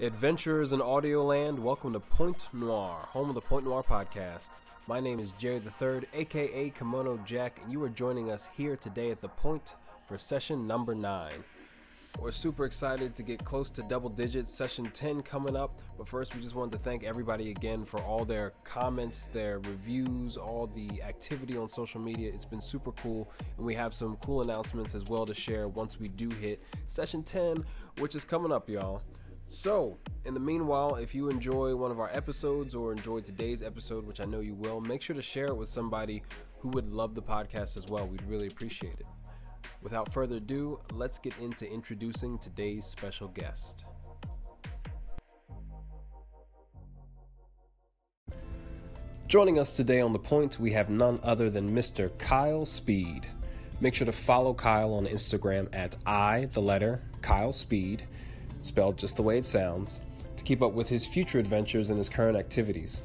Adventurers in Audioland, welcome to Point Noir, home of the Point Noir Podcast. My name is Jerry the 3rd, aka Kimono Jack, and you are joining us here today at the Point for session number 9. We're super excited to get close to double digits, session 10 coming up, but first we just wanted to thank everybody again for all their comments, their reviews, all the activity on social media. It's been super cool, and we have some cool announcements as well to share once we do hit session 10, which is coming up, y'all. So, in the meanwhile, if you enjoy one of our episodes or enjoyed today's episode, which I know you will, make sure to share it with somebody who would love the podcast as well. We'd really appreciate it. Without further ado, let's get into introducing today's special guest. Joining us today on The Point, we have none other than Mr. Kyle Speed. Make sure to follow Kyle on Instagram at Kyle Speed, spelled just the way it sounds, to keep up with his future adventures and his current activities.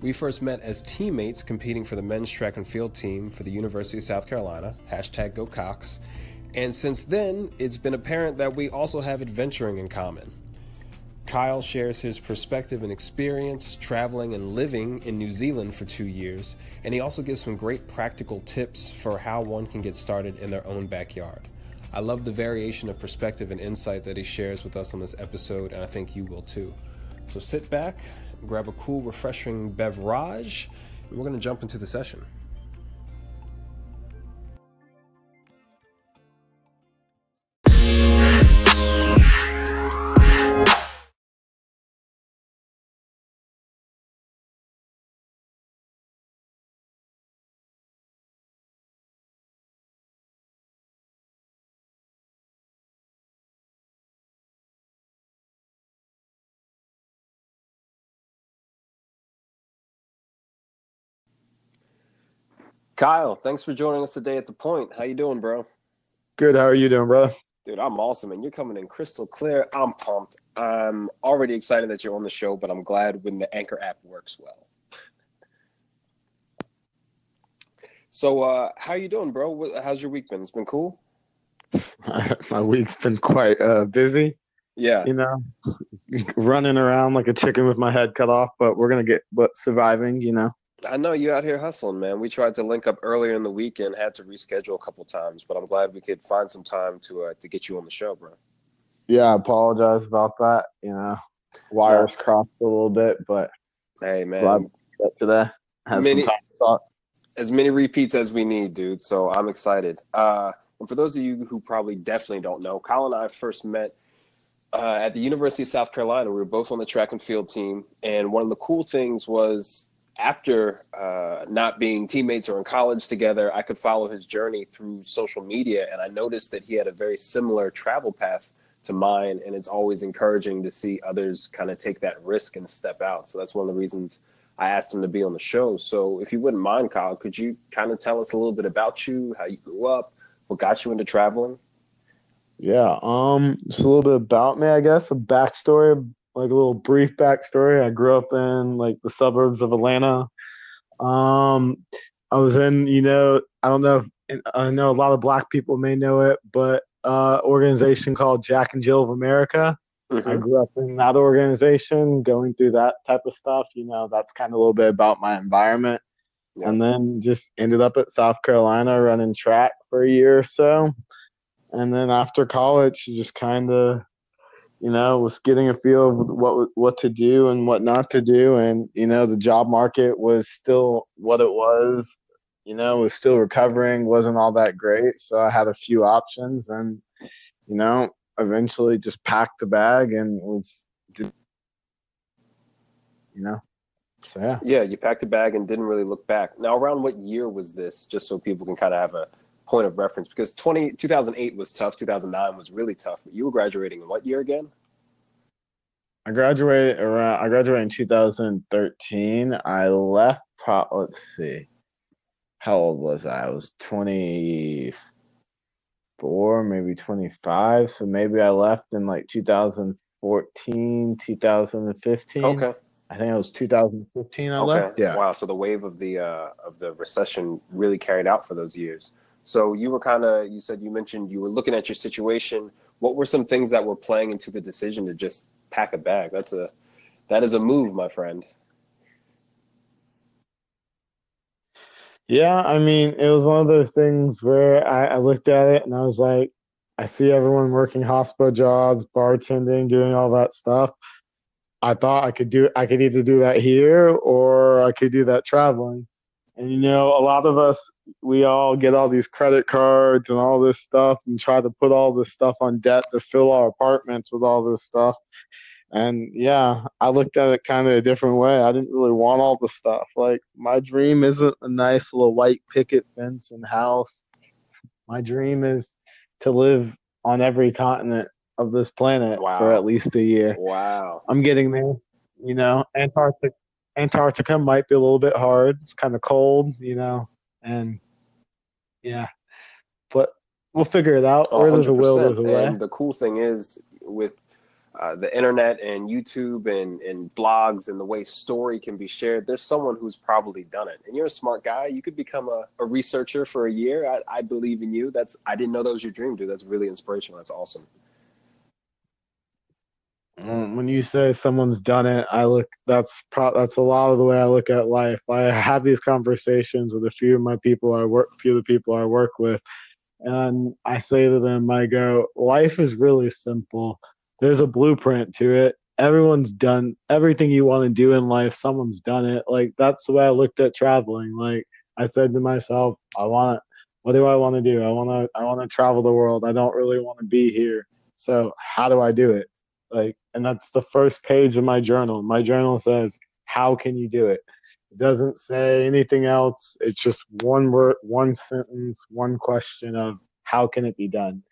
We first met as teammates competing for the men's track and field team for the University of South Carolina, #GoCox, and since then, it's been apparent that we also have adventuring in common. Kyle shares his perspective and experience traveling and living in New Zealand for 2 years, and he also gives some great practical tips for how one can get started in their own backyard. I love the variation of perspective and insight that he shares with us on this episode, and I think you will too. So sit back, grab a cool, refreshing beverage, and we're going to jump into the session. Kyle, thanks for joining us today at The Point. How you doing, bro? Good. How are you doing, bro? Dude, I'm awesome, and you're coming in crystal clear. I'm pumped. I'm already excited that you're on the show, but I'm glad when the Anchor app works well. So how you doing, bro? How's your week been? It's been cool? My week's been quite busy. Yeah. You know, running around like a chicken with my head cut off, but we're going to get surviving, you know. I know you're out here hustling, man. We tried to link up earlier in the week and had to reschedule a couple times, but I'm glad we could find some time to get you on the show, bro. Yeah, I apologize about that. You know, wires crossed a little bit, but hey, man, glad we got to that. Have some time to talk. As many repeats as we need, dude. So I'm excited. And for those of you who probably definitely don't know, Kyle and I first met at the University of South Carolina. We were both on the track and field team, and one of the cool things was, after not being teammates or in college together, I could follow his journey through social media, and I noticed that he had a very similar travel path to mine, and it's always encouraging to see others kind of take that risk and step out. So that's one of the reasons I asked him to be on the show. So if you wouldn't mind, Kyle, could you kind of tell us a little bit about you, how you grew up, what got you into traveling? Yeah, just a little bit about me, I guess, a backstory. Like a little brief backstory. I grew up in like the suburbs of Atlanta. I was in, you know, I don't know if, I know a lot of black people may know it, but organization called Jack and Jill of America. Mm-hmm. I grew up in that organization, going through that type of stuff. You know, that's kind of a little bit about my environment. Yeah. And then just ended up at South Carolina running track for a year or so. And then after college, just kind of, you know, was getting a feel of what to do and what not to do. And, you know, the job market was still what it was, you know, was still recovering, wasn't all that great. So I had a few options and, you know, eventually just packed the bag and was, you know, so yeah. Yeah, you packed the bag and didn't really look back. Now, around what year was this, just so people can kind of have a point of reference, because 2008 was tough, 2009 was really tough, but you were graduating in what year again? I graduated in 2013. I left, let's see, how old was I? I was 24, maybe 25, so maybe I left in like 2014, 2015. Okay. I think it was 2015 I left. Yeah. Wow, so the wave of the recession really carried out for those years. So you were kind of, you mentioned you were looking at your situation. What were some things that were playing into the decision to just pack a bag. That is a move, my friend. Yeah, I mean, it was one of those things where I looked at it and I was like, I see everyone working hospital jobs, bartending, doing all that stuff. I thought I could either do that here or I could do that traveling. And, you know, a lot of us, we all get all these credit cards and all this stuff and try to put all this stuff on debt to fill our apartments with all this stuff. And, yeah, I looked at it kind of a different way. I didn't really want all the stuff. Like, my dream isn't a nice little white picket fence and house. My dream is to live on every continent of this planet for at least a year. Wow. I'm getting there. You know, Antarctica might be a little bit hard. It's kind of cold, you know, and, yeah. But we'll figure it out. Where there's a will, there's a way. And the cool thing is with the internet and YouTube and blogs and the way story can be shared, there's someone who's probably done it. And you're a smart guy. You could become a researcher for a year. I believe in you. I didn't know that was your dream, dude. That's really inspirational. That's awesome. When you say someone's done it, that's a lot of the way I look at life. I have these conversations with a few of the people I work with, and I say to them, I go, life is really simple. There's a blueprint to it. Everyone's done everything you want to do in life. Someone's done it. Like, that's the way I looked at traveling. Like, I said to myself, what do I want to do? I want to travel the world. I don't really want to be here. So how do I do it? Like, and that's the first page of my journal. My journal says, how can you do it? It doesn't say anything else. It's just one word, one sentence, one question of how can it be done?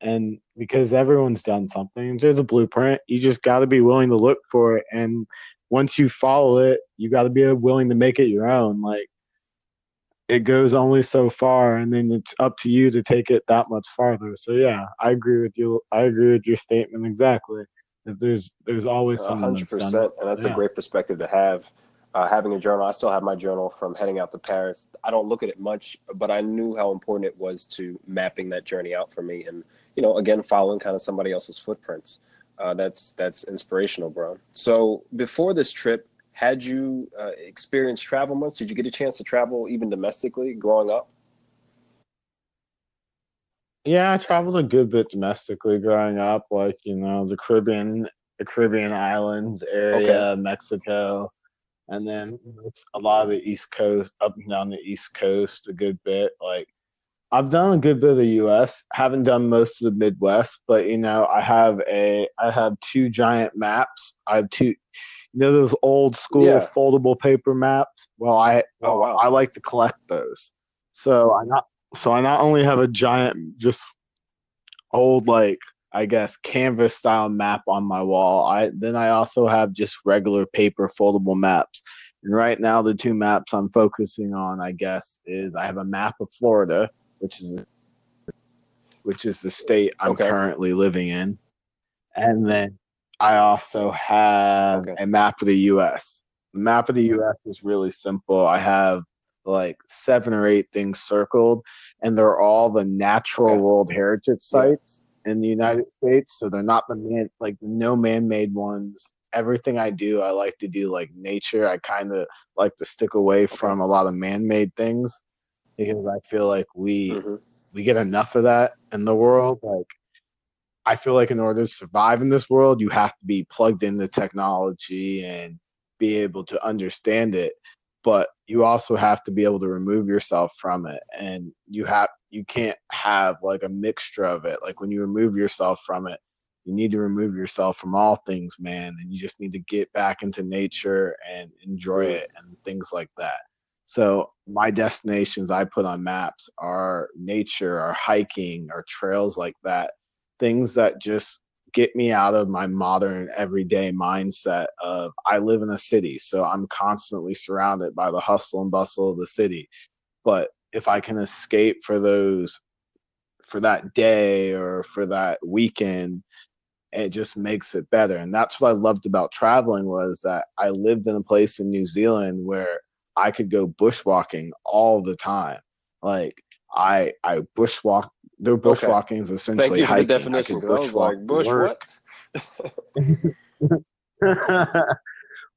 And because everyone's done something, there's a blueprint. You just got to be willing to look for it. And once you follow it, you got to be willing to make it your own. Like, it goes only so far, and then it's up to you to take it that much farther. So, yeah, I agree with you. I agree with your statement exactly. That there's always someone 100%, that's done it. And that's a great perspective to have. Having a journal, I still have my journal from heading out to Paris. I don't look at it much, but I knew how important it was to mapping that journey out for me. And, you know, again, following kind of somebody else's footprints. That's inspirational, bro. So before this trip, had you experienced travel much? Did you get a chance to travel even domestically growing up? Yeah, I traveled a good bit domestically growing up, like, you know, the Caribbean islands area, okay. Mexico. And then a lot of the East Coast, up and down the East Coast, a good bit. Like, I've done a good bit of the U.S. Haven't done most of the Midwest, but, you know, I have two giant maps. I have two, you know, those old school foldable paper maps. Well, I like to collect those. So I not only have a giant, just old, like, I guess, canvas style map on my wall. I also have just regular paper foldable maps. And right now the two maps I'm focusing on, I guess, is I have a map of Florida, which is the state I'm currently living in. And then I also have a map of the US. The map of the US is really simple. I have like 7 or 8 things circled, and they're all the natural world heritage sites in the United States, so they're not no man-made ones. Everything I do, I like to do like nature. I kind of like to stick away from a lot of man-made things because I feel like we get enough of that in the world. Like, I feel like in order to survive in this world, you have to be plugged into technology and be able to understand it, but you also have to be able to remove yourself from it, and you can't have like a mixture of it. Like, when you remove yourself from it, you need to remove yourself from all things, man. And you just need to get back into nature and enjoy it and things like that. So my destinations I put on maps are nature, or hiking, or trails like that. Things that just get me out of my modern everyday mindset of, I live in a city, so I'm constantly surrounded by the hustle and bustle of the city. But if I can escape for that day or for that weekend, it just makes it better. And that's what I loved about traveling, was that I lived in a place in New Zealand where I could go bushwalking all the time. Like, I bushwalk. Their bushwalking is essentially hiking. Thank you for the definition. I was like, bushwalk.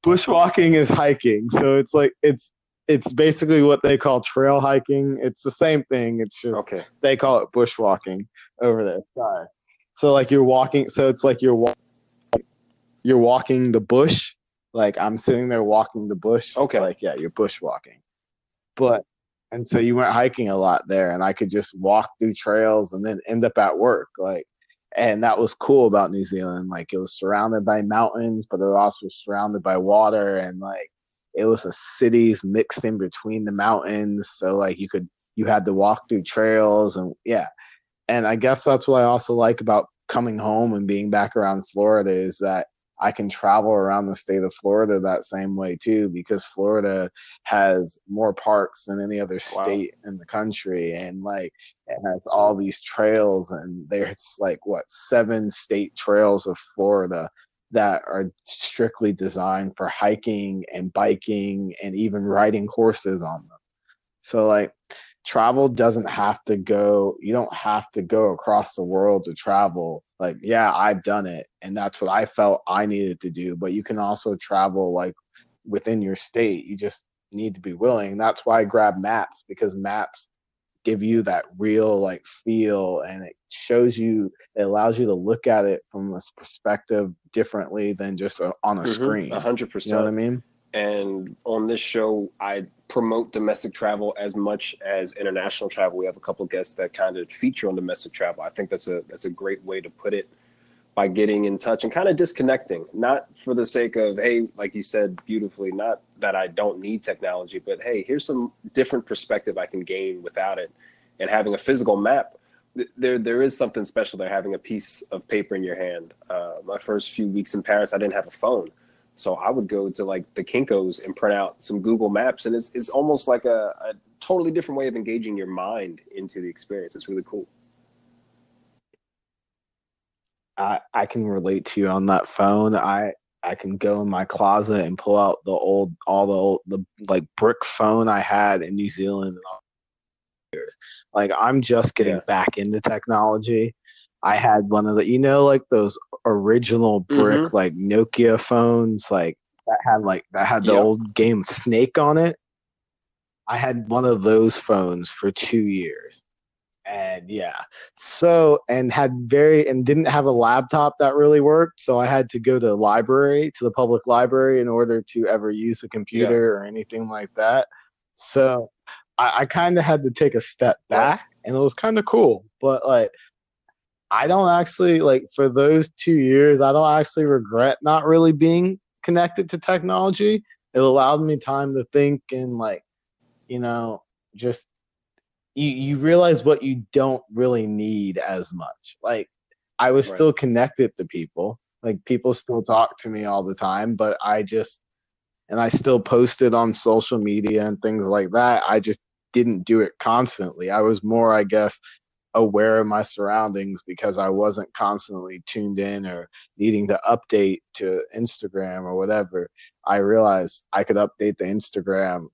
Bushwalking is hiking, so it's like it's basically what they call trail hiking. It's the same thing. It's just they call it bushwalking over there. Sorry. So like you're walking. So it's like you're walking the bush. Like I'm sitting there walking the bush. Okay. Like yeah, you're bushwalking. But and so you went hiking a lot there, and I could just walk through trails and then end up at work. Like, and that was cool about New Zealand. Like it was surrounded by mountains, but it was also surrounded by water, and like it was a cities mixed in between the mountains. So like you had to walk through trails and yeah. And I guess that's what I also like about coming home and being back around Florida is that I can travel around the state of Florida that same way too, because Florida has more parks than any other state in the country. And like, it has all these trails, and there's like 7 state trails of Florida that are strictly designed for hiking and biking and even riding horses on them. So like travel doesn't have to go, you don't have to go across the world to travel. Like, yeah, I've done it, and that's what I felt I needed to do. But you can also travel like within your state. You just need to be willing. And that's why I grab maps, because maps give you that real like feel, and it allows you to look at it from this perspective differently than just on a screen. 100%. You know what I mean? And on this show, I promote domestic travel as much as international travel. We have a couple of guests that kind of feature on domestic travel. I think that's a great way to put it, by getting in touch and kind of disconnecting, not for the sake of, hey, like you said beautifully, not that I don't need technology, but hey, here's some different perspective I can gain without it. And having a physical map, there is something special there, having a piece of paper in your hand. My first few weeks in Paris, I didn't have a phone. So I would go to like the Kinko's and print out some Google Maps, and it's almost like a totally different way of engaging your mind into the experience. It's really cool. I can relate to you on that phone. I can go in my closet and pull out the like brick phone I had in New Zealand. And all years. Like I'm just getting back into technology. I had one of the, like those original brick, like Nokia phones, that had the old game Snake on it. I had one of those phones for 2 years, and and didn't have a laptop that really worked. So I had to go to the public library in order to ever use a computer or anything like that. So I kind of had to take a step back, and it was kind of cool, but like, I don't actually, for those 2 years, I don't actually regret not really being connected to technology. It allowed me time to think and, just you realize what you don't really need as much. Like, I was still connected to people. Like, people still talk to me all the time, but I still posted on social media and things like that. I just didn't do it constantly. I was more, I guess, aware of my surroundings, because I wasn't constantly tuned in or needing to update to Instagram or whatever. I realized I could update the Instagram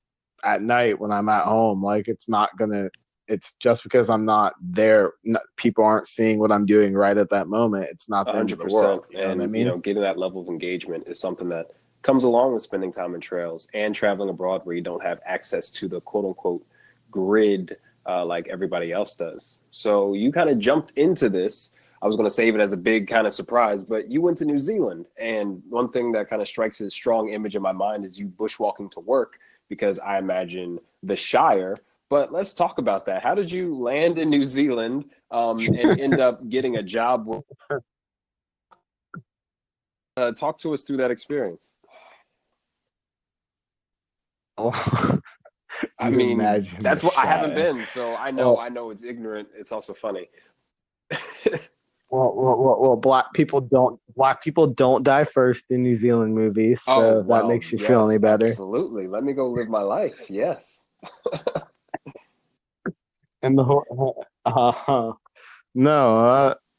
at night when I'm at home. Like it's just because I'm not there. People aren't seeing what I'm doing right at that moment. It's not the end of the world. You know what I mean? Getting that level of engagement is something that comes along with spending time in trails and traveling abroad, where you don't have access to the quote unquote grid like everybody else does. So you kind of jumped into this. I was going to save it as a big kind of surprise, but you went to New Zealand. And one thing that kind of strikes a strong image in my mind is you bushwalking to work, because I imagine the Shire. But let's talk about that. How did you land in New Zealand and end up getting a job? Talk to us through that experience. Oh. I mean, that's what I haven't been, so I know it's ignorant. It's also funny. Well, black people don't die first in New Zealand movies, so that makes you feel any better. Absolutely, let me go live my life. Yes. And the whole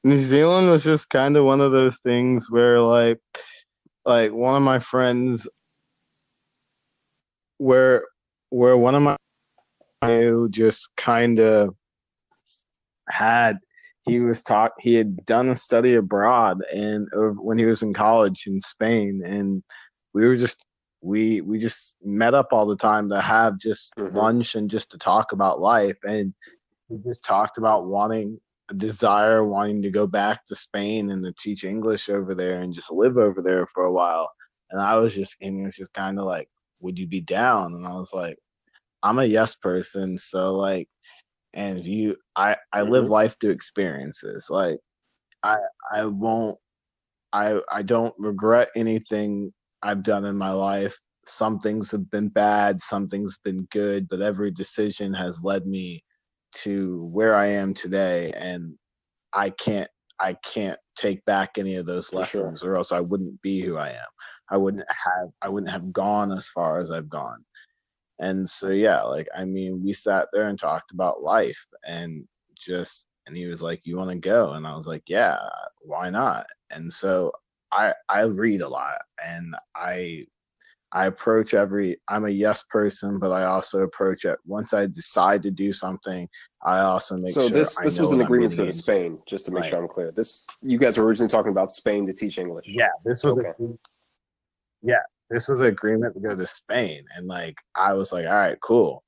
New Zealand was just kind of one of those things where like one of my friends where one of my just kind of had, he was taught, he had done a study abroad and when he was in college in Spain, and we just met up all the time to have just lunch and just to talk about life. And we just talked about wanting to go back to Spain and to teach English over there and just live over there for a while. And it was just kind of like, would you be down? And I was like, I'm a yes person. So like, and I live life through experiences. Like I don't regret anything I've done in my life. Some things have been bad, some things been good, but every decision has led me to where I am today, and I can't take back any of those lessons, or else I wouldn't be who I am. I wouldn't have gone as far as I've gone. And so yeah, like I mean, we sat there and talked about life, and he was like, "You want to go?" And I was like, "Yeah, why not?" And so I read a lot, and I approach I'm a yes person, but I also approach it once I decide to do something. I also make sure. So this was an agreement to go to Spain, just to make sure I'm clear. This, you guys were originally talking about Spain to teach English. Yeah, this was this was an agreement to go to Spain, and like I was like, all right, cool.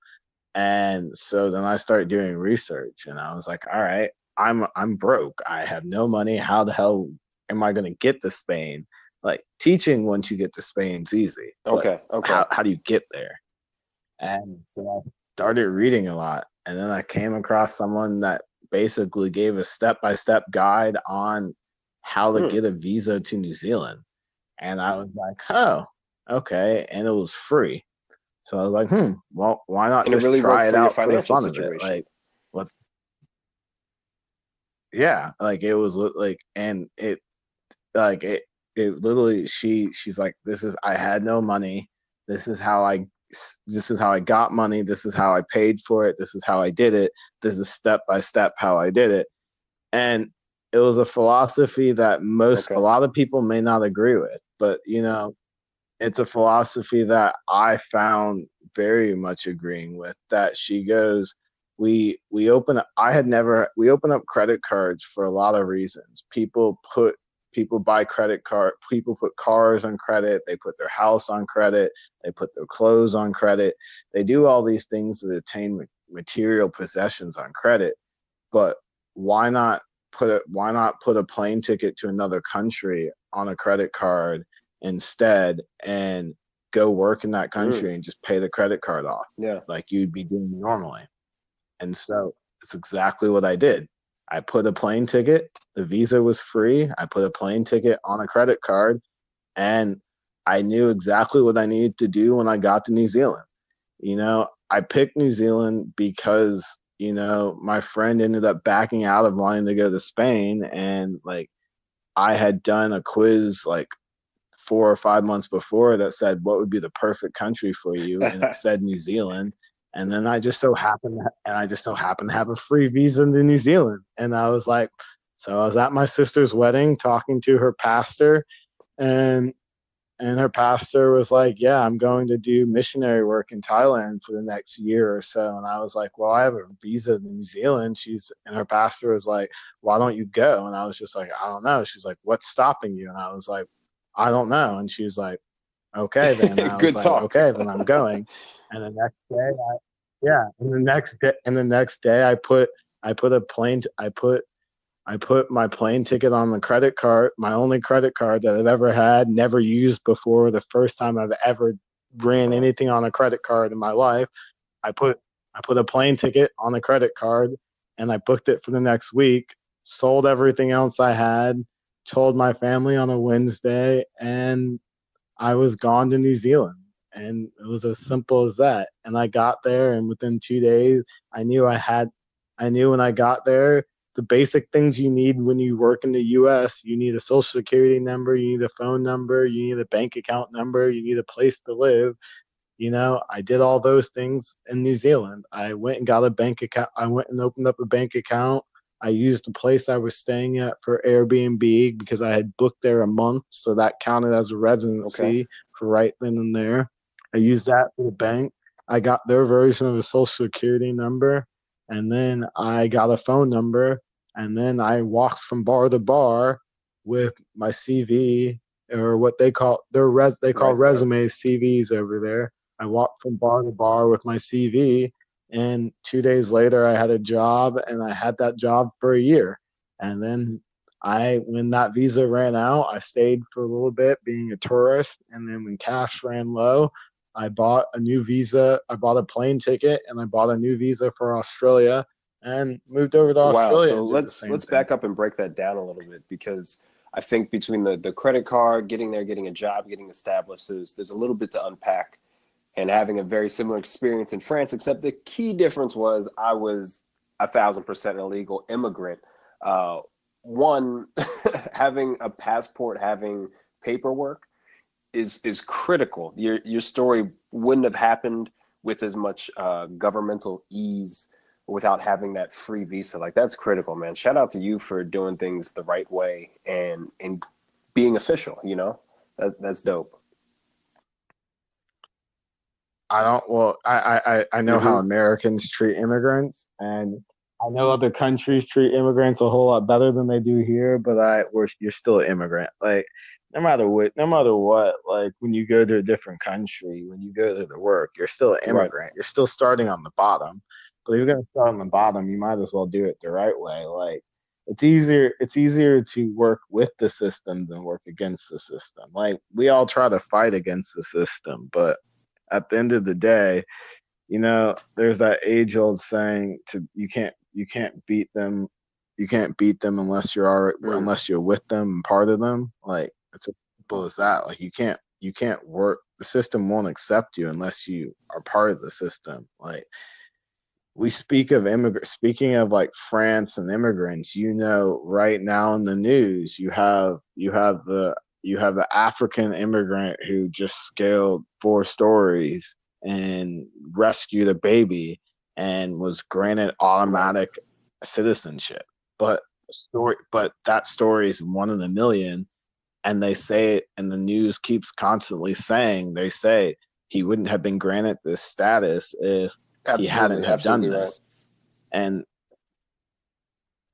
And so then I started doing research, and I was like, all right, I'm broke. I have no money. How the hell am I going to get to Spain? Like teaching once you get to Spain's easy. Okay. How do you get there? And so I started reading a lot, and then I came across someone that basically gave a step-by-step guide on how to get a visa to New Zealand. And I was like, oh, okay. And it was free. So I was like, well, why not just try it out for the fun of it? Like, it literally, she's like, I had no money. This is how I got money. This is how I paid for it. This is how I did it. This is step-by-step how I did it. And it was a philosophy that a lot of people may not agree with, but you know, it's a philosophy that I found very much agreeing with, that she goes, we open up credit cards for a lot of reasons. People buy credit card, people put cars on credit, they put their house on credit, they put their clothes on credit. They do all these things to attain material possessions on credit, but why not put a plane ticket to another country on a credit card instead, and go work in that country and just pay the credit card off like you'd be doing normally. And so it's exactly what I did. I put a plane ticket, the visa was free, I put a plane ticket on a credit card, and I knew exactly what I needed to do when I got to New Zealand. You know, I picked New Zealand because, you know, my friend ended up backing out of wanting to go to Spain, and like I had done a quiz like 4 or 5 months before that said, what would be the perfect country for you? And it said New Zealand. And then I just so happened to have a free visa to New Zealand. And I was like, so I was at my sister's wedding talking to her pastor, and her pastor was like, yeah, I'm going to do missionary work in Thailand for the next year or so. And I was like, well, I have a visa to New Zealand. And her pastor was like, why don't you go? And I was just like, I don't know. She's like, what's stopping you? And I was like, I don't know. And she was like, okay, then. I was Good like, talk. Okay, then I'm going. And the next day, I put my plane ticket on the credit card, my only credit card that I've ever had, never used before, the first time I've ever ran anything on a credit card in my life. I put a plane ticket on a credit card, and I booked it for the next week, sold everything else I had, told my family on a Wednesday, and I was gone to New Zealand. And it was as simple as that. And I got there, and within 2 days, I knew when I got there, the basic things you need when you work in the U.S., you need a social security number, you need a phone number, you need a bank account number, you need a place to live. You know, I did all those things in New Zealand. I went and got a bank account. I went and opened up a bank account. I used the place I was staying at for Airbnb because I had booked there a month, so that counted as a residency for right then and there. I used that for the bank. I got their version of a social security number, and then I got a phone number, And then I walked from bar to bar with my CV, or what they call their resumes, CVs over there. I walked from bar to bar with my CV, and 2 days later I had a job, and I had that job for a year. And then when that visa ran out, I stayed for a little bit being a tourist. And then when cash ran low, I bought a new visa. I bought a plane ticket, and I bought a new visa for Australia and moved over to Australia. Wow, so let's back up and break that down a little bit, because I think between the credit card, getting there, getting a job, getting established, there's a little bit to unpack, and having a very similar experience in France, except the key difference was I was 1,000% illegal immigrant. One, having a passport, having paperwork is critical. Your story wouldn't have happened with as much governmental ease without having that free visa. Like, that's critical, man. Shout out to you for doing things the right way and being official, you know, that's dope. I know how Americans treat immigrants, and I know other countries treat immigrants a whole lot better than they do here, but you're still an immigrant. Like, no matter what, like, when you go to a different country, when you go to the work, you're still an immigrant. Right. You're still starting on the bottom. But if you're going to start on the bottom, you might as well do it the right way. Like, it's easier to work with the system than work against the system. Like, we all try to fight against the system, but at the end of the day, you know, there's that age-old saying: you can't beat them unless you're with them and part of them. Like, it's as simple as that. Like, you can't work. The system won't accept you unless you are part of the system. Like, we speak of speaking of like France and immigrants. You know, right now in the news, you have the African immigrant who just scaled 4 stories and rescued a baby and was granted automatic citizenship. But that story is one in a million. And they say it, and the news keeps constantly saying, they say he wouldn't have been granted this status if he hadn't have done this. Right. And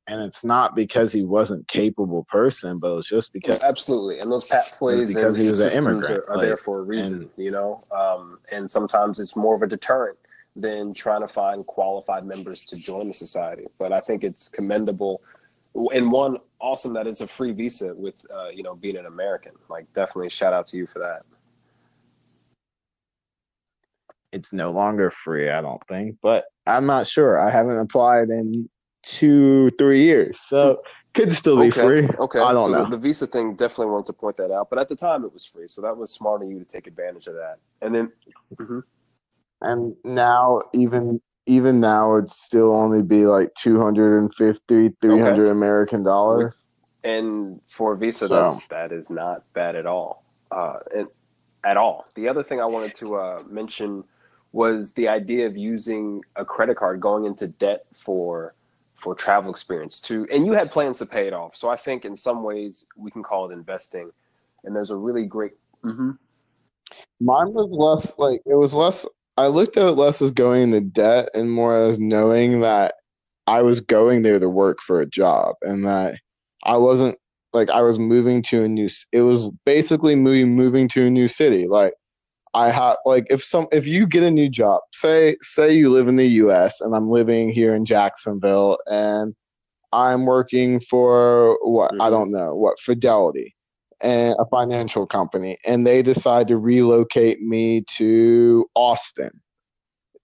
it's not because he wasn't capable person, but it's just because absolutely. And those pathways because he was an immigrant are there for a reason, you know. And sometimes it's more of a deterrent than trying to find qualified members to join the society. But I think it's commendable, and one awesome that it's a free visa with you know, being an American. Like, definitely shout out to you for that. It's no longer free, I don't think, but I'm not sure. I haven't applied in 2-3 years, so could still be free. Okay, I don't know. The visa thing, definitely wanted to point that out, but at the time it was free, so that was smart of you to take advantage of that. And then, and now even now it's still only be like 250, 300 American dollars. And for a visa, so that is not bad at all. The other thing I wanted to mention was the idea of using a credit card, going into debt for travel experience too. And you had plans to pay it off. So I think in some ways we can call it investing. And there's a really great. Mm-hmm. Mine was less like, it was less, I looked at it less as going into debt and more as knowing that I was going there to work for a job, and that I wasn't like, I was moving to a new, it was basically moving to a new city. Like, I have, like, if you get a new job, say you live in the US and I'm living here in Jacksonville and I'm working for Fidelity, and a financial company, and they decide to relocate me to Austin.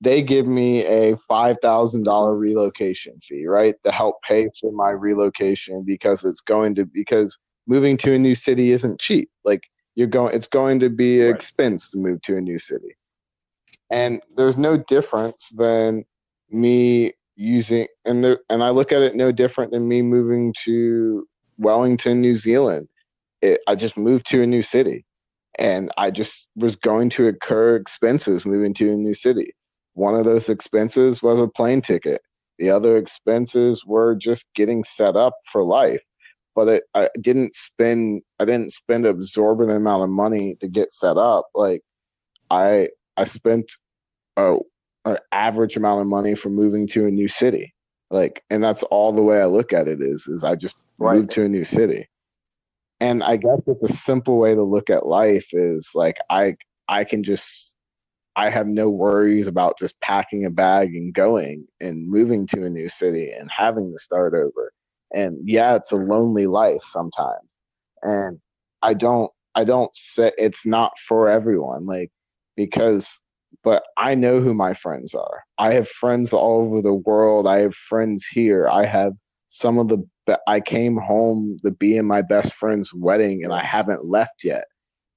They give me a $5,000 relocation fee, right? To help pay for my relocation, because moving to a new city isn't cheap. Like, it's going to be an expense to move to a new city. And there's no difference than me using, and I look at it no different than me moving to Wellington, New Zealand. I just moved to a new city, and I just was going to incur expenses moving to a new city. One of those expenses was a plane ticket. The other expenses were just getting set up for life. But I didn't spend an exorbitant amount of money to get set up. Like, I spent an average amount of money for moving to a new city. Like, and that's all the way I look at it is I just moved to a new city. And I guess that the simple way to look at life is like, I can just, I have no worries about just packing a bag and going and moving to a new city and having to start over. And yeah, it's a lonely life sometimes. And I don't say it's not for everyone, like, because, but I know who my friends are. I have friends all over the world. I have friends here. I have some of the, I came home to be in my best friend's wedding and I haven't left yet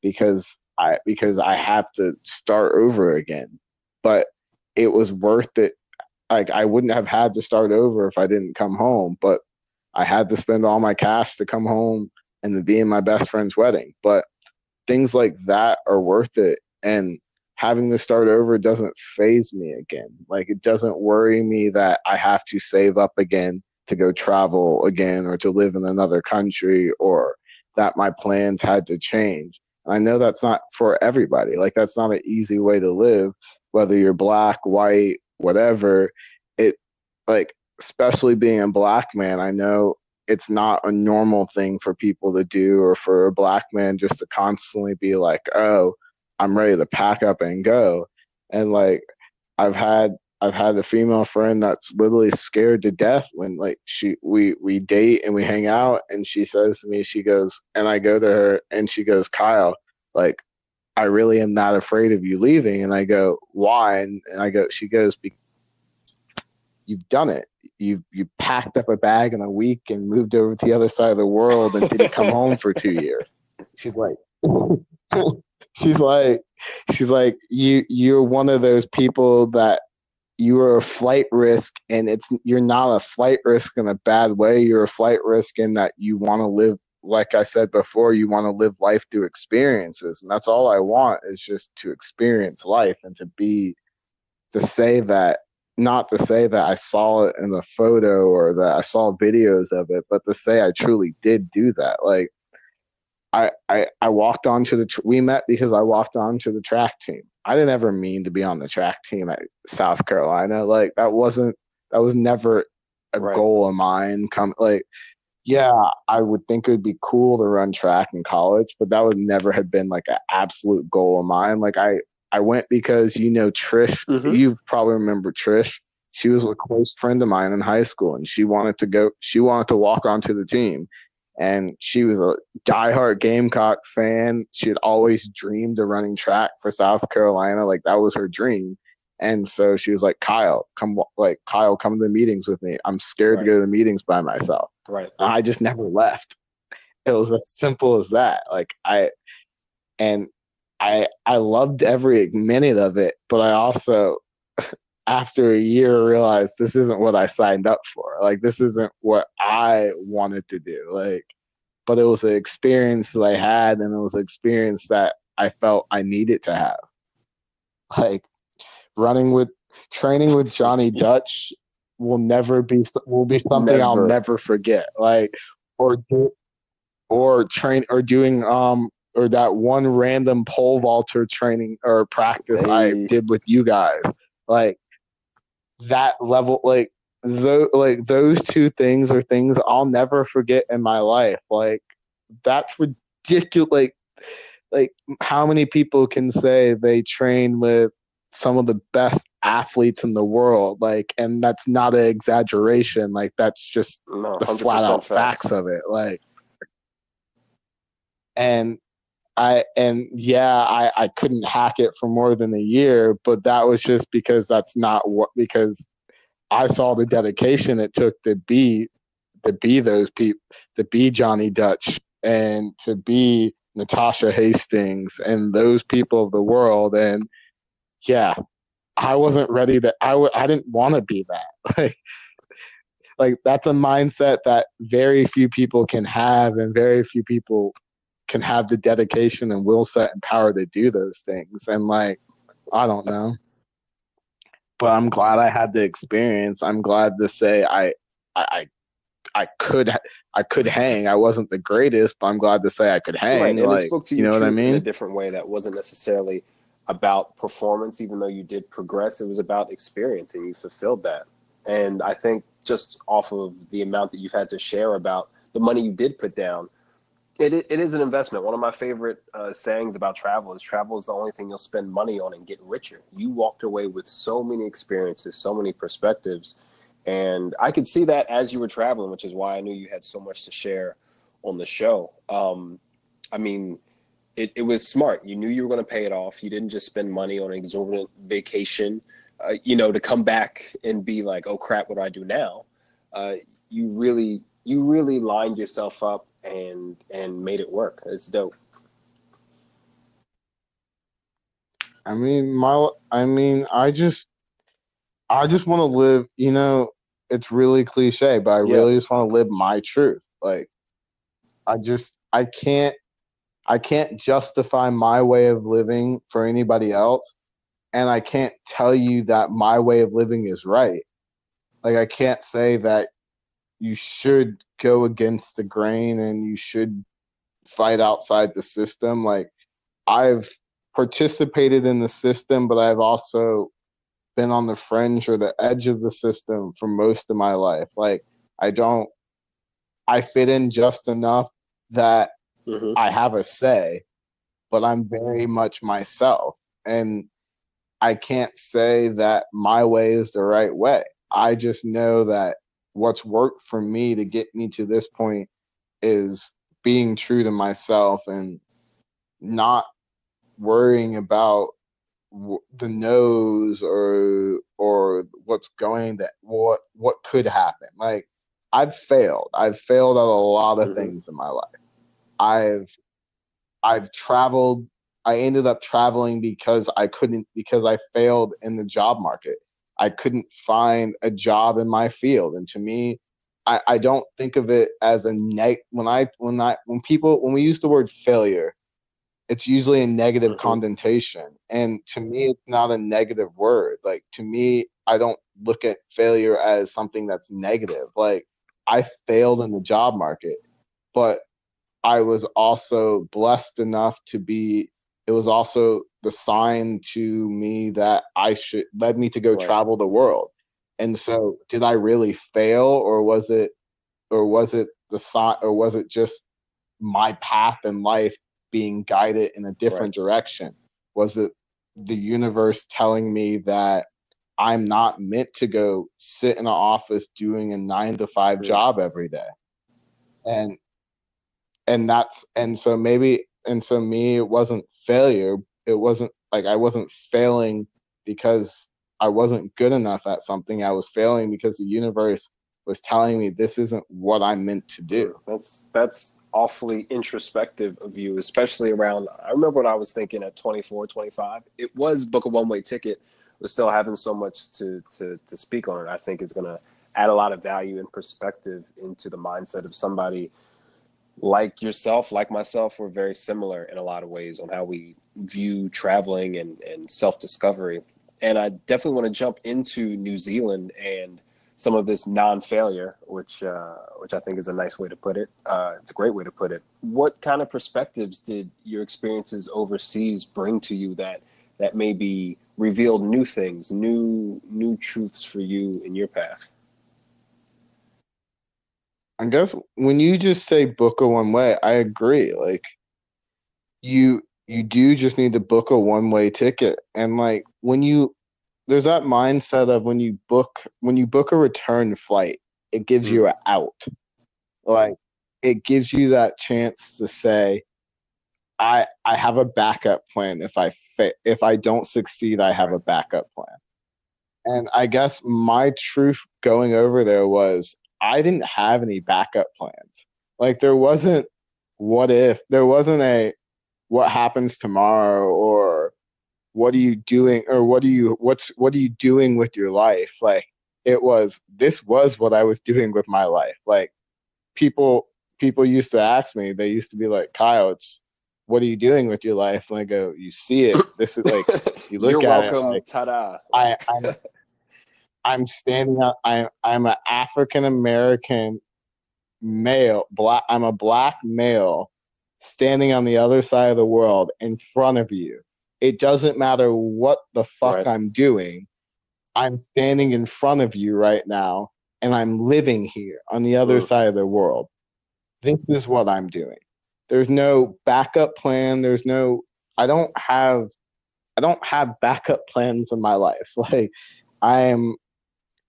because I have to start over again, but it was worth it. Like, I wouldn't have had to start over if I didn't come home, but I had to spend all my cash to come home and to be in my best friend's wedding. But things like that are worth it. And having to start over doesn't faze me again. Like, it doesn't worry me that I have to save up again to go travel again or to live in another country or that my plans had to change. I know that's not for everybody. Like, that's not an easy way to live, whether you're black, white, whatever. It, like, especially being a black man, I know it's not a normal thing for people to do, or for a black man just to constantly be like, oh, I'm ready to pack up and go. And like, I've had a female friend that's literally scared to death when, like, we date and we hang out, and she says to me, she goes, and I go to her and she goes, Kyle, like, I really am not afraid of you leaving. And I go, why? And I go, she goes, because you've done it. You packed up a bag in a week and moved over to the other side of the world and didn't come home for 2 years. She's like, you're one of those people that you are a flight risk, and you're not a flight risk in a bad way. You're a flight risk in that you want to live, like I said before, you want to live life through experiences. And that's all I want, is just to experience life and not to say that I saw it in a photo or that I saw videos of it, but to say I truly did do that. Like, I walked onto we met because I walked onto the track team. I didn't ever mean to be on the track team at South Carolina. Like, that was never a goal of mine. Yeah, I would think it would be cool to run track in college, but that would never have been like an absolute goal of mine. Like, I went because, you know, Trish, you probably remember Trish. She was a close friend of mine in high school, and she wanted to walk onto the team. And she was a diehard Gamecock fan. She had always dreamed of running track for South Carolina. Like, that was her dream. And so she was like, Kyle, come to the meetings with me. I'm scared to go to the meetings by myself. Right. I just never left. It was as simple as that. Like, I loved every minute of it, but I also, after a year, realized this isn't what I signed up for. Like, this isn't what I wanted to do. Like, but it was an experience that I had, and it was an experience that I felt I needed to have. Like, training with Johnny Dutch will be something I'll never forget. Like, or that one random pole vaulter training or practice I did with you guys. Like, that level, like, those two things are things I'll never forget in my life. Like, that's ridiculous. Like how many people can say they train with some of the best athletes in the world? Like, and that's not an exaggeration. Like, that's just the flat out facts of it. Like, I couldn't hack it for more than a year, but that was just because because I saw the dedication it took to be those people, to be Johnny Dutch and to be Natasha Hastings and those people of the world. And yeah, I wasn't ready to, I didn't want to be that. Like that's a mindset that very few people can have, and very few people can have the dedication and will set and power to do those things. And like, I don't know, but I'm glad I had the experience. I'm glad to say I could hang. I wasn't the greatest, but I'm glad to say I could hang. Right, and like, it spoke to you know what I mean? In a different way that wasn't necessarily about performance, even though you did progress. It was about experience, and you fulfilled that. And I think just off of the amount that you've had to share about the money you did put down, it is an investment. One of my favorite sayings about travel is the only thing you'll spend money on and get richer. You walked away with so many experiences, so many perspectives. And I could see that as you were traveling, which is why I knew you had so much to share on the show. I mean, it was smart. You knew you were going to pay it off. You didn't just spend money on an exorbitant vacation, to come back and be like, oh, crap, what do I do now? You really lined yourself up and made it work. It's dope. I mean, I just want to live, it's really cliche, but I really just want to live my truth. Like, I can't justify my way of living for anybody else. And I can't tell you that my way of living is right. Like, I can't say that you should go against the grain and you should fight outside the system. Like, I've participated in the system, but I've also been on the fringe or the edge of the system for most of my life. Like, I fit in just enough that mm-hmm. I have a say, but I'm very much myself. And I can't say that my way is the right way. I just know that what's worked for me to get me to this point is being true to myself and not worrying about the no's or what's going to, what could happen. Like, I've failed at a lot of mm-hmm. things in my life. I've traveled. I ended up traveling because I failed in the job market. I couldn't find a job in my field. And to me, I don't think of it as a negative. When we use the word failure, it's usually a negative mm-hmm. connotation. And to me, it's not a negative word. Like, to me, I don't look at failure as something that's negative. Like, I failed in the job market, but I was also blessed enough to be, it was also the sign to me that led me to go travel the world. And so did I really fail, or was it the sign, or was it just my path in life being guided in a different direction? Was it the universe telling me that I'm not meant to go sit in an office doing a 9-to-5 job every day? And so me, it wasn't failure. It wasn't like I wasn't failing because I wasn't good enough at something. I was failing because the universe was telling me this isn't what I'm meant to do. That's awfully introspective of you, especially around, I remember what I was thinking at 24, 25. It was book a one-way ticket, but still having so much to speak on it, I think is going to add a lot of value and perspective into the mindset of somebody like yourself, like myself. We're very similar in a lot of ways on how we view traveling and self-discovery. And I definitely want to jump into New Zealand and some of this non-failure, which I think is a nice way to put it. It's a great way to put it. What kind of perspectives did your experiences overseas bring to you that maybe revealed new things, new truths for you in your path? I guess when you just say book a one way, I agree. Like, you do just need to book a one-way ticket. And like, there's that mindset of when you book a return flight, it gives you an out. Like, it gives you that chance to say, I have a backup plan. If I don't succeed, I have a backup plan. And I guess my truth going over there was, I didn't have any backup plans. Like, there wasn't a what happens tomorrow, or what are you doing with your life? Like, this was what I was doing with my life. Like, people used to ask me, they used to be like, Kyle, what are you doing with your life? And I go, you see it. This is like, you look You're at welcome. It. Like, ta-da. I'm standing up. I'm an African American male. I'm a black male standing on the other side of the world in front of you. It doesn't matter what the fuck I'm doing. I'm standing in front of you right now, and I'm living here on the other side of the world. This is what I'm doing. There's no backup plan. There's no, I don't have backup plans in my life. Like,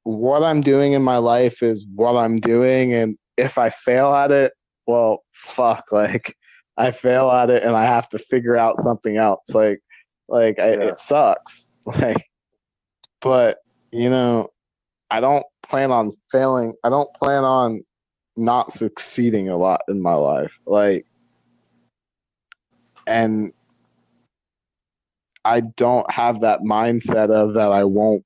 what I'm doing in my life is what I'm doing. And if I fail at it, well, fuck, like I fail at it and I have to figure out something else. It sucks. But you know, I don't plan on failing. I don't plan on not succeeding a lot in my life. And I don't have that mindset of that I won't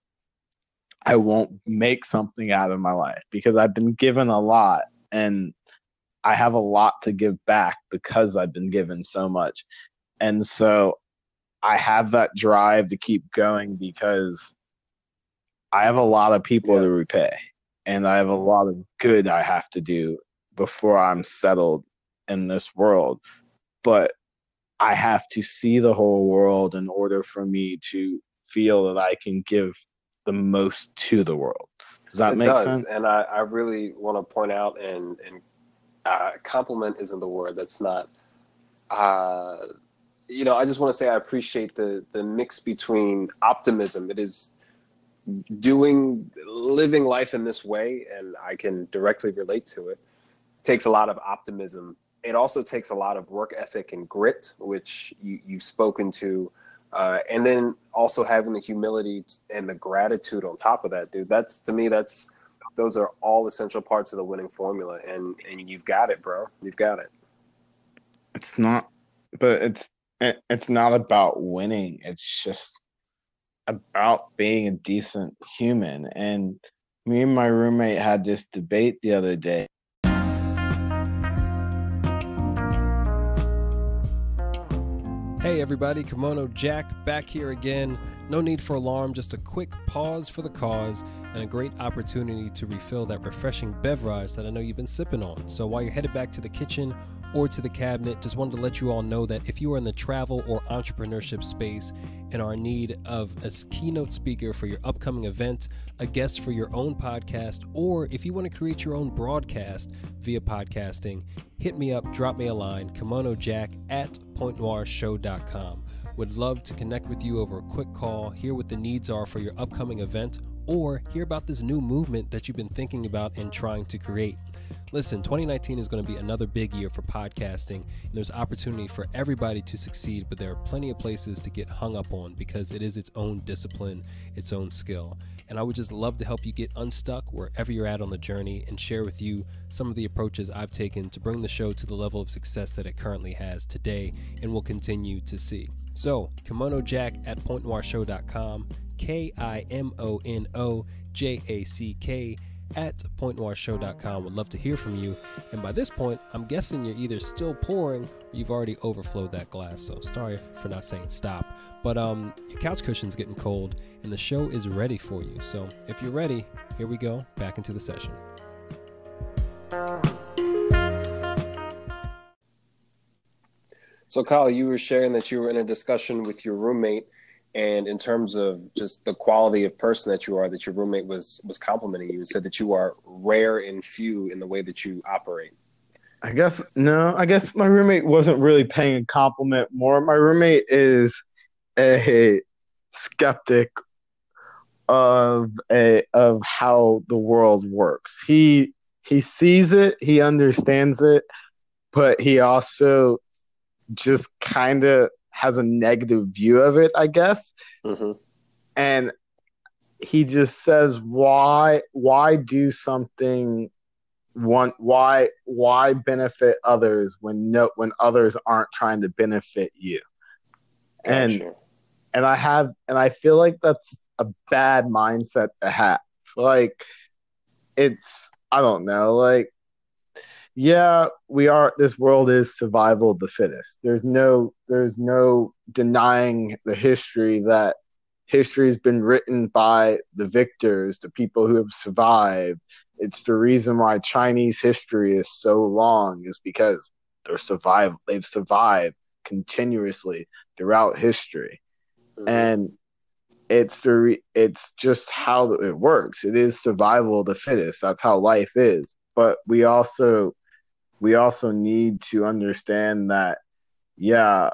make something out of my life, because I've been given a lot and I have a lot to give back because I've been given so much. And so I have that drive to keep going because I have a lot of people to repay, and I have a lot of good I have to do before I'm settled in this world. But I have to see the whole world in order for me to feel that I can give the most to the world. Does that make sense? And I really want to point out, and compliment isn't the word. That's not, I just want to say I appreciate the mix between optimism. It is living life in this way, and I can directly relate to it. It takes a lot of optimism. It also takes a lot of work ethic and grit, which you've spoken to. And then also having the humility and the gratitude on top of that, dude. Those are all essential parts of the winning formula. And you've got it, bro. You've got it. It's not about winning. It's just about being a decent human. And me and my roommate had this debate the other day. Hey everybody, Kimono Jack back here again. No need for alarm, just a quick pause for the cause and a great opportunity to refill that refreshing beverage that I know you've been sipping on. So while you're headed back to the kitchen or to the cabinet, just wanted to let you all know that if you are in the travel or entrepreneurship space and are in need of a keynote speaker for your upcoming event, a guest for your own podcast, or if you want to create your own broadcast via podcasting, hit me up, drop me a line, KimonoJack@pointnoirshow.com. Would love to connect with you over a quick call, hear what the needs are for your upcoming event, or hear about this new movement that you've been thinking about and trying to create. Listen, 2019 is going to be another big year for podcasting, and there's opportunity for everybody to succeed, but there are plenty of places to get hung up on because it is its own discipline, its own skill. And I would just love to help you get unstuck wherever you're at on the journey and share with you some of the approaches I've taken to bring the show to the level of success that it currently has today and will continue to see. So, KimonoJack@pointnoirshow.com, KIMONOJACK@pointnoirshow.com. Would love to hear from you. And by this point, I'm guessing you're either still pouring or you've already overflowed that glass. So sorry for not saying stop. But your couch cushion's getting cold and the show is ready for you. So if you're ready, here we go, back into the session. So Kyle, you were sharing that you were in a discussion with your roommate, and in terms of just the quality of person that you are, that your roommate was complimenting you and said that you are rare and few in the way that you operate. I guess my roommate wasn't really paying a compliment more. My roommate is a skeptic of how the world works. He sees it, he understands it, but he also just kind of has a negative view of it, I guess. Mm-hmm. And he just says, why do something? Why benefit others when others aren't trying to benefit you? Gotcha. And I feel like that's a bad mindset to have. Like, it's, I don't know, like, yeah, this world is survival of the fittest. There's no denying the history that history's been written by the victors, the people who have survived. It's the reason why Chinese history is so long, is because they've survived continuously throughout history. Mm-hmm. And it's just how it works. It is survival of the fittest. That's how life is. But we also need to understand that, yeah,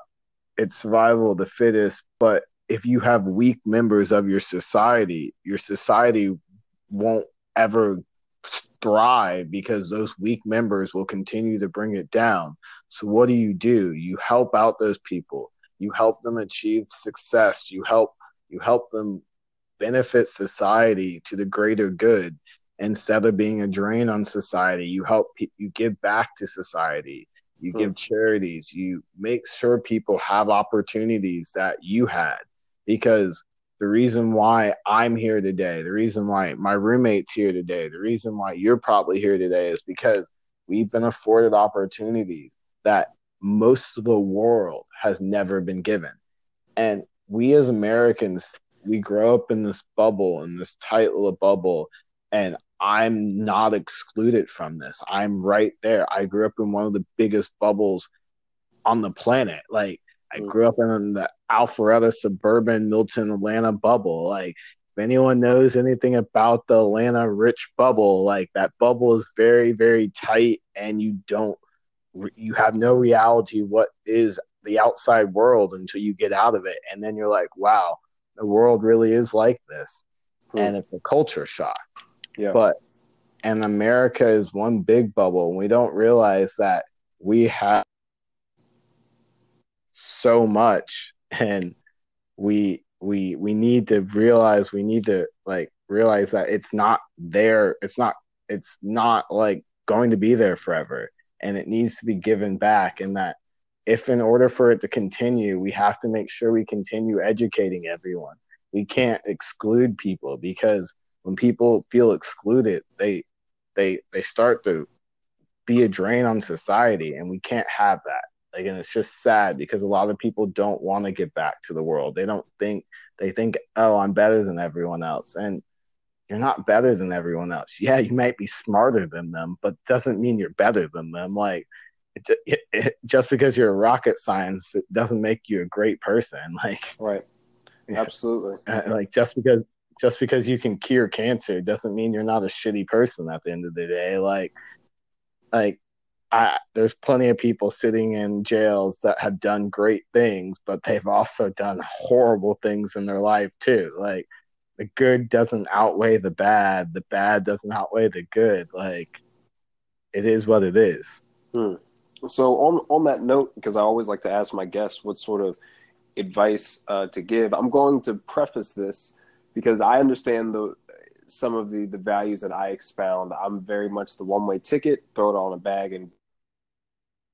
it's survival of the fittest, but if you have weak members of your society won't ever thrive because those weak members will continue to bring it down. So what do? You help out those people. You help them achieve success. You help them benefit society to the greater good instead of being a drain on society. You give back to society. You give charities. You make sure people have opportunities that you had, because the reason why I'm here today, the reason why my roommate's here today, the reason why you're probably here today is because we've been afforded opportunities that most of the world has never been given. And we as Americans, we grow up in this bubble, in this tight little bubble, and I'm not excluded from this. I'm right there. I grew up in one of the biggest bubbles on the planet. Like, I grew up in the Alpharetta, suburban Milton, Atlanta bubble. Like, if anyone knows anything about the Atlanta rich bubble, like, that bubble is very, very tight, and you have no reality what is the outside world until you get out of it. And then you're like, wow, the world really is like this. And it's a culture shock. Yeah. But America is one big bubble, and we don't realize that we have so much, and we need to realize, realize that it's not there. It's not like going to be there forever, and it needs to be given back. And that if in order for it to continue, we have to make sure we continue educating everyone. We can't exclude people, because when people feel excluded, they start to be a drain on society, and we can't have that. Like, and it's just sad, because a lot of people don't want to give back to the world. They think, oh, I'm better than everyone else. And you're not better than everyone else. Yeah, you might be smarter than them, but doesn't mean you're better than them. Like, it just because you're a rocket science, it doesn't make you a great person. Like, right. Yeah. Absolutely. Like, just because you can cure cancer doesn't mean you're not a shitty person at the end of the day. There's plenty of people sitting in jails that have done great things, but they've also done horrible things in their life too. Like, the good doesn't outweigh the bad. The bad doesn't outweigh the good. Like, it is what it is. So on that note, because I always like to ask my guests what sort of advice to give, I'm going to preface this because I understand some of the values that I expound. I'm very much the one-way ticket, throw it all in a bag. And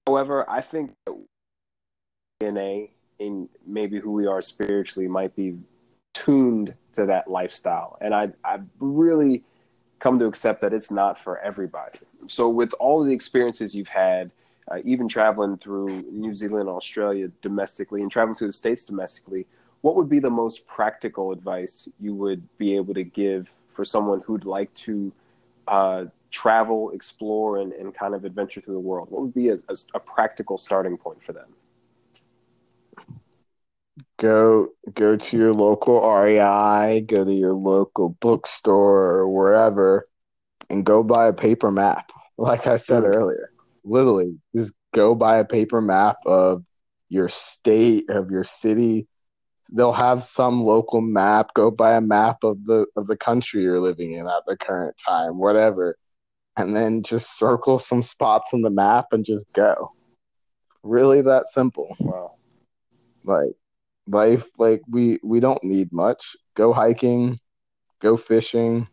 however, I think that DNA and maybe who we are spiritually might be tuned to that lifestyle. And I really come to accept that it's not for everybody. So with all of the experiences you've had, even traveling through New Zealand, Australia domestically, and traveling through the States domestically, what would be the most practical advice you would be able to give for someone who'd like to travel, explore, and kind of adventure through the world? What would be a practical starting point for them? Go to your local REI, go to your local bookstore or wherever, and go buy a paper map. Like I said earlier, literally, just go buy a paper map of your state, of your city. They'll have some local map. Go buy a map of the country you're living in at the current time, whatever. And then just circle some spots on the map and just go. Really that simple. Wow. Like, life, like, we don't need much. Go hiking, go fishing,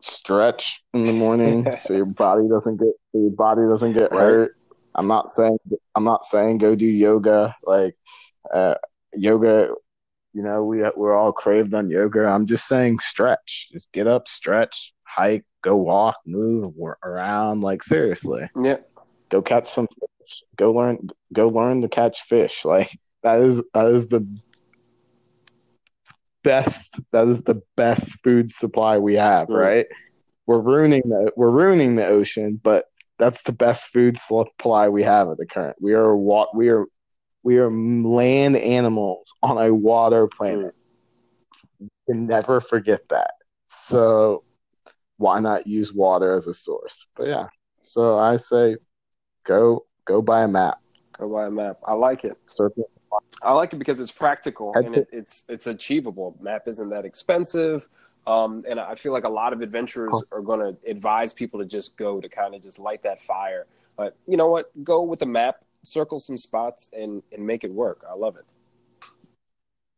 stretch in the morning so your body doesn't get hurt. I'm not saying go do yoga. Like, yoga, we're all craved on yoga. I'm just saying stretch. Just get up, stretch, hike, go walk, move around. Like, seriously. Yeah. Go catch some fish. Go learn to catch fish. Like, that is the best food supply we have, right? We're ruining the ocean, but that's the best food supply we have at the current. We are We are land animals on a water planet. You can never forget that. So why not use water as a source? But yeah, so I say go buy a map. Go buy a map. I like it. I like it because it's practical and it's achievable. Map isn't that expensive. And I feel like a lot of adventurers are going to advise people to just go, to kind of just light that fire. But you know what? Go with a map, circle some spots, and make it work. I love it.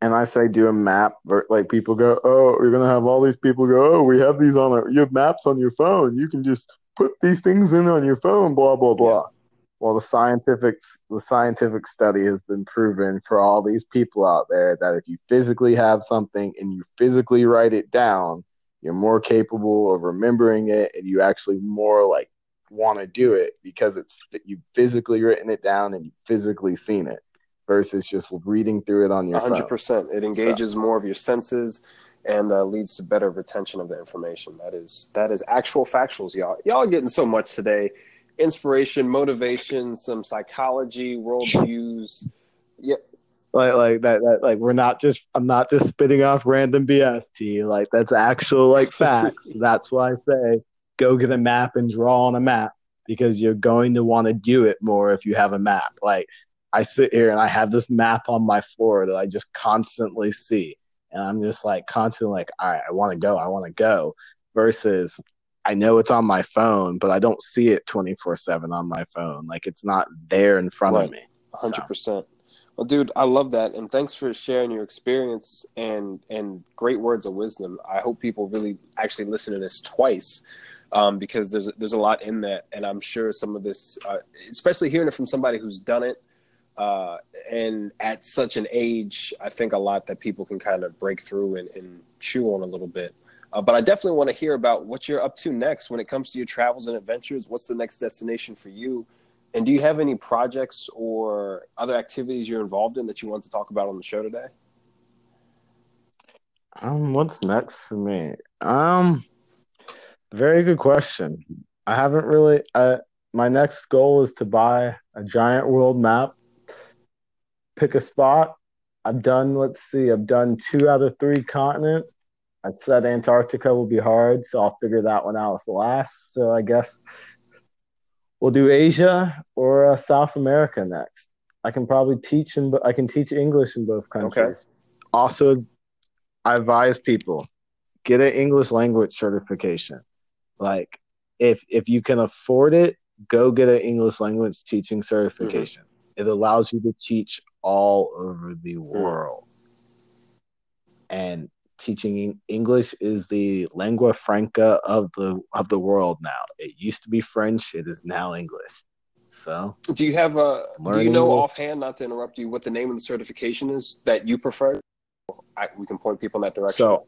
And I say do a map. Like people go, oh, we're going to have all these people go, oh, we have these on our – you have maps on your phone. You can just put these things in on your phone, blah, blah, blah. Yeah. Well, the scientific study has been proven for all these people out there that if you physically have something and you physically write it down, you're more capable of remembering it, and you actually more like want to do it because it's you've physically written it down and you've physically seen it versus just reading through it on your 100%. Phone. 100%. It engages more of your senses and leads to better retention of the information. That is actual factuals, y'all. Y'all are getting so much today. Inspiration, motivation, some psychology, worldviews. Yeah. Like I'm not just spitting off random BS to you. Like that's actual like facts. That's why I say go get a map and draw on a map because you're going to want to do it more if you have a map. Like I sit here and I have this map on my floor that I just constantly see. And I'm just like constantly like, all right, I want to go versus I know it's on my phone, but I don't see it 24/7 on my phone. Like it's not there in front of me. 100%. Well, dude, I love that. And thanks for sharing your experience and great words of wisdom. I hope people really actually listen to this twice because there's a lot in that. And I'm sure some of this, especially hearing it from somebody who's done it and at such an age, I think a lot that people can kind of break through and chew on a little bit. But I definitely want to hear about what you're up to next when it comes to your travels and adventures. What's the next destination for you? And do you have any projects or other activities you're involved in that you want to talk about on the show today? What's next for me? Very good question. I haven't really my next goal is to buy a giant world map, pick a spot. I've done 2 out of 3 continents. I said Antarctica will be hard, so I'll figure that one out as the last. So I guess we'll do Asia or South America next. I can probably teach English in both countries. Okay. Also, I advise people, get an English language certification. Like, if you can afford it, go get an English language teaching certification. Mm-hmm. It allows you to teach all over the world. And teaching English is the lingua franca of the world now. It used to be French. It is now English. So, do you have offhand, not to interrupt you, what the name of the certification is that you prefer? We can point people in that direction.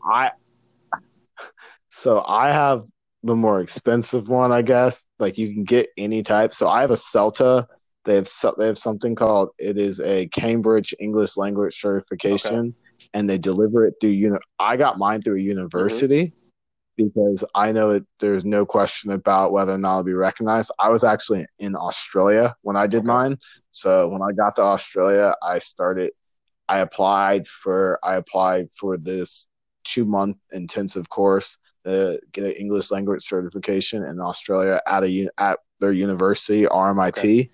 So I have the more expensive one, I guess. Like you can get any type. So I have a CELTA. They have something called it is a Cambridge English Language Certification. Okay. And they deliver it through I got mine through a university because I know that there's no question about whether or not I'll be recognized. I was actually in Australia when I did mine. So when I got to Australia, I applied for this 2-month intensive course to get an English language certification in Australia at their university, RMIT. Okay.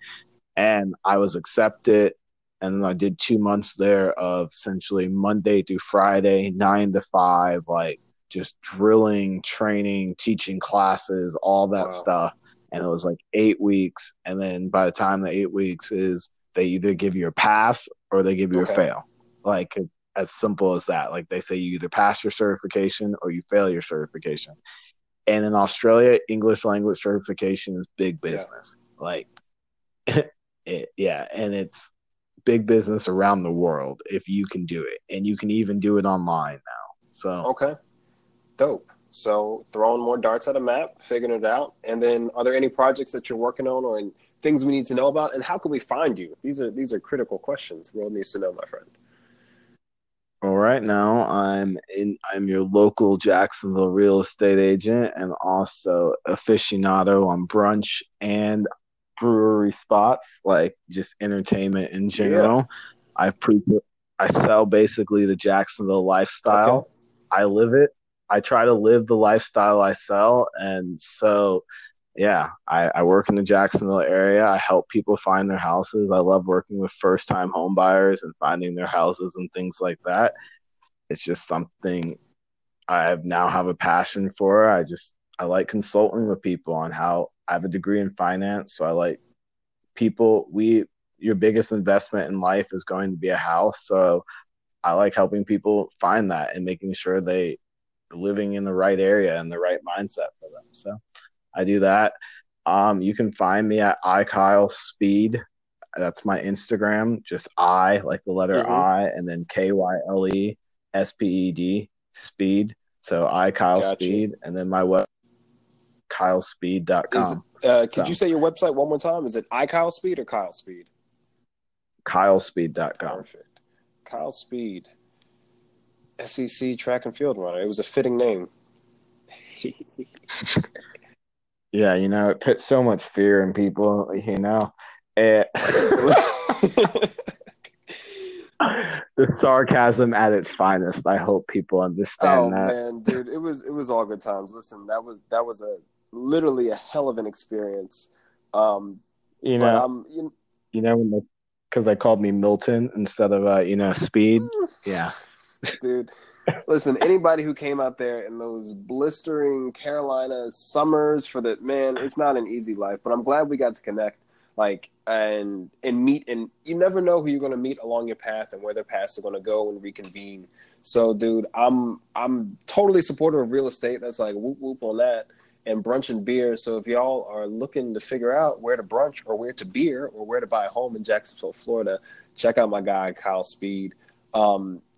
And I was accepted. And I did 2 months there of essentially Monday through Friday, 9 to 5, like just drilling, training, teaching classes, all that stuff. And it was like 8 weeks. And then by the time the 8 weeks is, they either give you a pass or they give you a fail. Like as simple as that. Like they say you either pass your certification or you fail your certification. And in Australia, English language certification is big business. Yeah. Like, and it's big business around the world if you can do it, and you can even do it online now. So dope. So throwing more darts at a map, figuring it out, and then are there any projects that you're working on or things we need to know about? And how can we find you? These are critical questions the world needs to know, my friend. All right, now I'm your local Jacksonville real estate agent and also aficionado on brunch and brewery spots, like just entertainment in general. Yeah. I sell basically the Jacksonville lifestyle. Okay. I live it. I try to live the lifestyle I sell. And so, yeah, I work in the Jacksonville area. I help people find their houses. I love working with first-time home buyers and finding their houses and things like that. It's just something I now have a passion for. I like consulting with people on how I have a degree in finance. So I like people. Your biggest investment in life is going to be a house. So I like helping people find that and making sure they living in the right area and the right mindset for them. So I do that. You can find me at Kyle Speed. That's my Instagram, just I, like the letter I, and then KYLESPED, Speed. So Kyle Speed. And then my website, KyleSpeed.com. Could you say your website one more time? Is it Kyle Speed or Kyle Speed? KyleSpeed.com. Perfect. Kyle Speed. SEC track and field runner. It was a fitting name. Yeah, you know, it puts so much fear in people, you know. The sarcasm at its finest. I hope people understand that. Oh man, dude, it was all good times. Listen, that was a literally a hell of an experience. You know, because they called me Milton instead of Speed. Yeah. Dude, listen, anybody who came out there in those blistering Carolina summers it's not an easy life, but I'm glad we got to connect, like, and meet, and you never know who you're going to meet along your path and where their paths are going to go and reconvene. So, dude, I'm totally supportive of real estate. That's like whoop whoop on that, and brunch and beer. So if y'all are looking to figure out where to brunch or where to beer or where to buy a home in Jacksonville, Florida, check out my guy, Kyle Speed.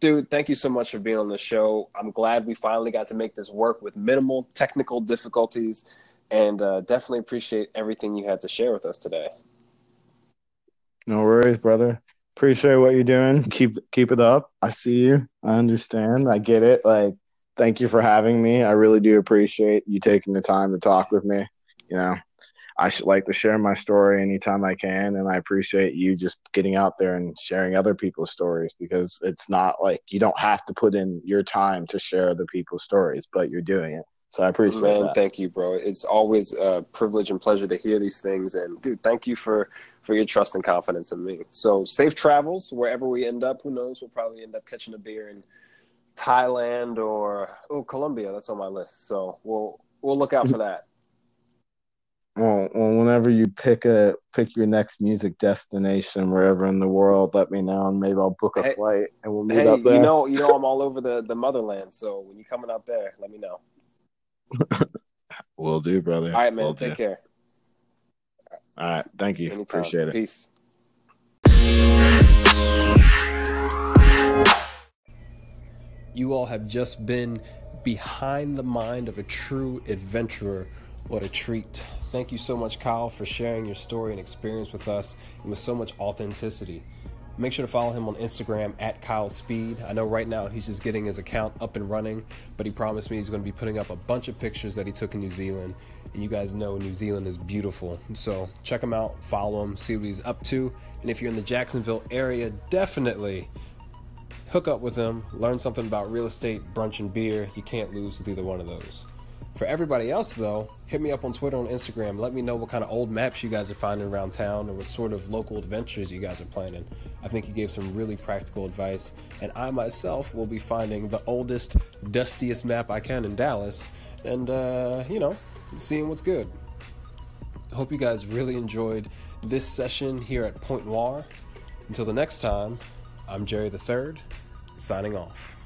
Dude, thank you so much for being on the show. I'm glad we finally got to make this work with minimal technical difficulties, and definitely appreciate everything you had to share with us today. No worries, brother. Appreciate what you're doing. Keep it up. I see you. I understand. I get it. Like, thank you for having me. I really do appreciate you taking the time to talk with me. You know, I should like to share my story anytime I can. And I appreciate you just getting out there and sharing other people's stories, because it's not like you don't have to put in your time to share other people's stories, but you're doing it. So I appreciate that. Thank you, bro. It's always a privilege and pleasure to hear these things. And dude, thank you for your trust and confidence in me. So safe travels wherever we end up. Who knows? We'll probably end up catching a beer in Thailand or Colombia. That's on my list. So we'll look out for that. Well, whenever you pick your next music destination wherever in the world, let me know, and maybe I'll book a flight and we'll meet up there. You know, I'm all over the motherland, so when you're coming out there, let me know. Will do, brother. All right, man. Will take care. All right. Thank you. Anytime. Appreciate it. Peace. You all have just been behind the mind of a true adventurer. What a treat. Thank you so much, Kyle, for sharing your story and experience with us, and with so much authenticity. Make sure to follow him on Instagram at Kyle Speed. I know right now he's just getting his account up and running, but he promised me he's going to be putting up a bunch of pictures that he took in New Zealand. And you guys know New Zealand is beautiful. So check him out, follow him, see what he's up to. And if you're in the Jacksonville area, definitely hook up with him, learn something about real estate, brunch and beer. You can't lose with either one of those. For everybody else, though, hit me up on Twitter and Instagram. Let me know what kind of old maps you guys are finding around town, or what sort of local adventures you guys are planning. I think he gave some really practical advice, and I myself will be finding the oldest, dustiest map I can in Dallas and, seeing what's good. Hope you guys really enjoyed this session here at Point Noir. Until the next time, I'm Jerry the 3rd, signing off.